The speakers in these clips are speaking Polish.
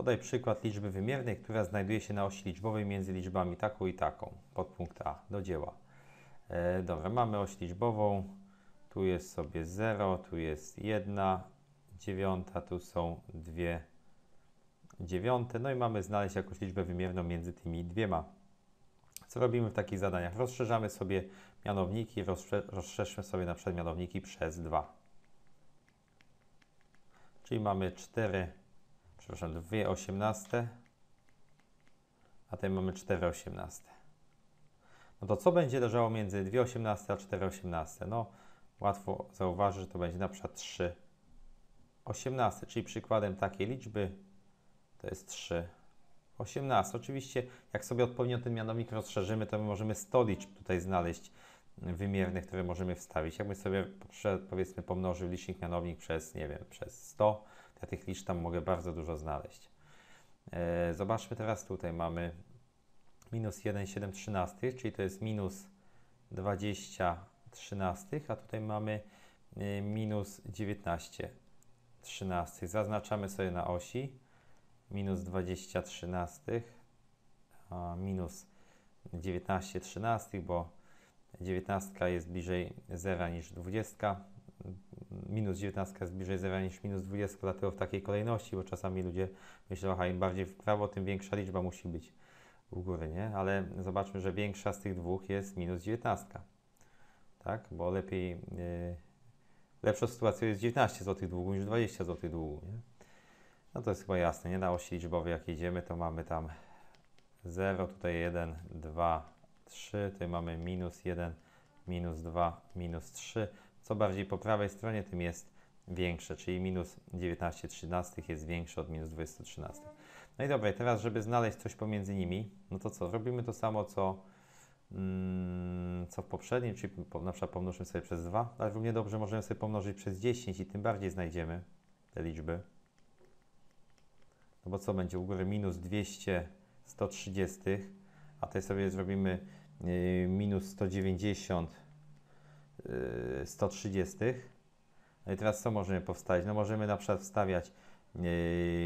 Podaj przykład liczby wymiernej, która znajduje się na osi liczbowej między liczbami taką i taką. Podpunkt A. Do dzieła. Dobra, mamy oś liczbową. Tu jest sobie 0, tu jest 1, 9, tu są 2 dziewiąte. No i mamy znaleźć jakąś liczbę wymierną między tymi dwiema. Co robimy w takich zadaniach? Rozszerzamy sobie mianowniki, rozszerzmy sobie na przykład mianowniki przez 2. Czyli mamy 2 osiemnaste, a tutaj mamy 4 osiemnaste. No to co będzie leżało między 2 osiemnaste a 4 osiemnaste? No łatwo zauważyć, że to będzie na przykład 3 osiemnaste, czyli przykładem takiej liczby to jest 3 osiemnaste. Oczywiście jak sobie odpowiednio ten mianownik rozszerzymy, to my możemy 100 liczb tutaj znaleźć wymiernych, które możemy wstawić. Jakby sobie powiedzmy pomnożył licznik mianownik przez, nie wiem, przez 100, ja tych liczb tam mogę bardzo dużo znaleźć. Zobaczmy teraz, tutaj mamy minus 1,7 trzynastych, czyli to jest minus 20 trzynastych, a tutaj mamy minus 19 trzynastych. Zaznaczamy sobie na osi minus 20 trzynastych, minus 19 trzynastych, bo 19 jest bliżej 0 niż 20. Minus 19 jest bliżej 0 niż minus 20, dlatego w takiej kolejności, bo czasami ludzie myślą, aha, im bardziej w prawo, tym większa liczba musi być u góry, nie? Ale zobaczmy, że większa z tych dwóch jest minus 19, tak? Bo lepiej, lepszą sytuacją jest 19 zł długu niż 20 zł długu, nie? No to jest chyba jasne, nie? Na osi liczbowej jak jedziemy, to mamy tam 0, tutaj 1, 2, 3, tutaj mamy minus 1, minus 2, minus 3. Co bardziej po prawej stronie, tym jest większe, czyli minus 19 trzynastych jest większe od minus 20 trzynastych. No i dobra, teraz żeby znaleźć coś pomiędzy nimi, no to co? Robimy to samo, co w poprzednim, czyli na przykład pomnożymy sobie przez 2, ale równie dobrze możemy sobie pomnożyć przez 10 i tym bardziej znajdziemy te liczby. No bo co będzie? U góry minus 200 130, a tutaj sobie zrobimy minus 190 130. No i teraz co możemy powstawić? No możemy na przykład wstawiać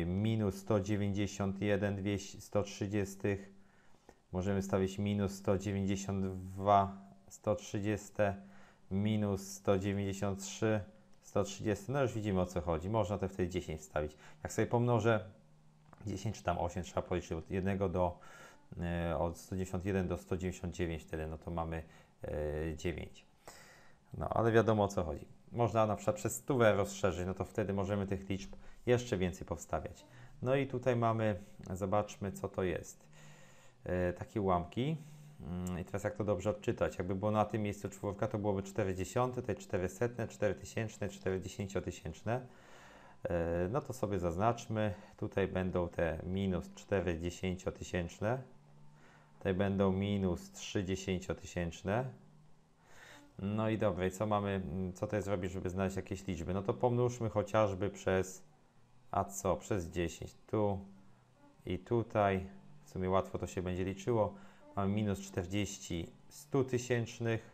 minus 191 130, możemy stawić minus 192 130, minus 193 130. No już widzimy, o co chodzi. Można to wtedy 10 wstawić. Jak sobie pomnożę 10 czy tam 8, trzeba policzyć od 1 do od 191 do 199 wtedy, no to mamy 9. No, ale wiadomo, o co chodzi. Można na przykład przez 100 rozszerzyć, no to wtedy możemy tych liczb jeszcze więcej powstawiać. No i tutaj mamy, zobaczmy, co to jest. Takie ułamki. I teraz jak to dobrze odczytać? Jakby było na tym miejscu czwórka, to byłoby 40, tutaj 400, 4000, 40 tysięczne. No to sobie zaznaczmy. Tutaj będą te minus 40 tysięczne. Tutaj będą minus 30 tysięczne. No i dobra, co mamy, co tutaj zrobić, żeby znaleźć jakieś liczby? No to pomnóżmy chociażby przez, przez 10. Tu i tutaj, w sumie łatwo to się będzie liczyło. Mamy minus 40 100 tysięcznych,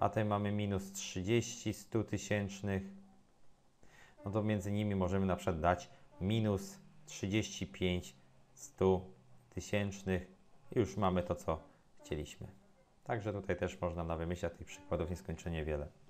a tutaj mamy minus 30 100 tysięcznych. No to między nimi możemy na przykład dać minus 35 100 tysięcznych. I już mamy to, co chcieliśmy. Także tutaj też można nawymyślać tych przykładów nieskończenie wiele.